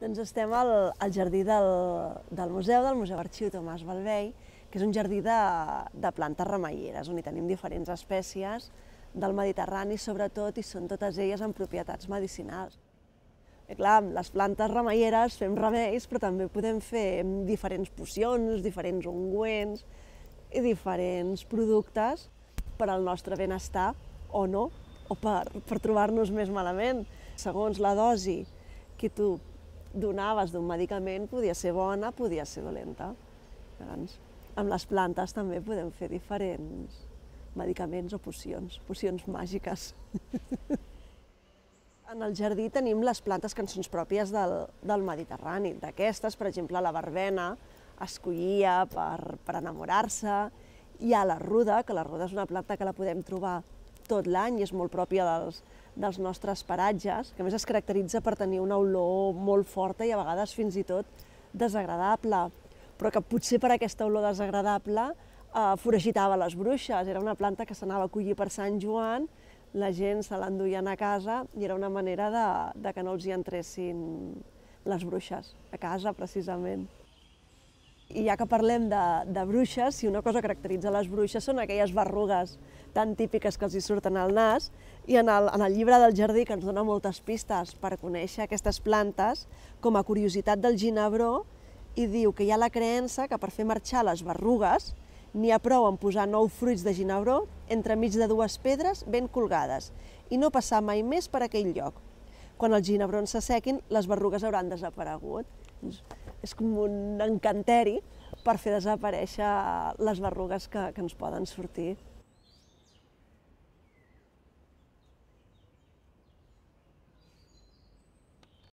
Doncs estem al jardí del Museu Arxiu Tomàs Balvey, que és un jardí de plantes remeieres, on hi tenim diferents espècies del Mediterrani, sobretot, i són totes elles amb propietats medicinals. I clar, amb les plantes remeieres fem remeis, però també podem fer diferents pocions, diferents ungüents i diferents productes per al nostre benestar o no, o per trobar-nos més malament. Segons la dosi que tu donaves d'un medicament, podia ser bona, podia ser dolenta. Llavors, amb les plantes també podem fer diferents medicaments o pocions màgiques. En el jardí tenim les plantes que són pròpies del Mediterrani. D'aquestes, per exemple, la verbena es collia per enamorar-se. Hi ha la ruda, que la ruda és una planta que la podem trobar tot l'any i és molt pròpia dels nostres paratges, que a més es caracteritza per tenir una olor molt forta i a vegades fins i tot desagradable, però que potser per aquesta olor desagradable foragitava les bruixes. Era una planta que s'anava a collir per Sant Joan, la gent se l'enduien a casa i era una manera de que no els hi entressin les bruixes a casa, precisament. I ja que parlem de bruixes, si una cosa caracteritza les bruixes són aquelles berrugues tan típiques que els hi surten al nas, i en el llibre del jardí, que ens dona moltes pistes per conèixer aquestes plantes, com a curiositat del ginebró, hi diu que hi ha la creença que per fer marxar les berrugues n'hi ha prou en posar 9 fruits de ginebró entremig de 2 pedres ben colgades i no passar mai més per aquell lloc. Quan els ginebrons s'assequin, les berrugues hauran desaparegut. És com un encanteri per fer desaparèixer les berrugues que ens poden sortir.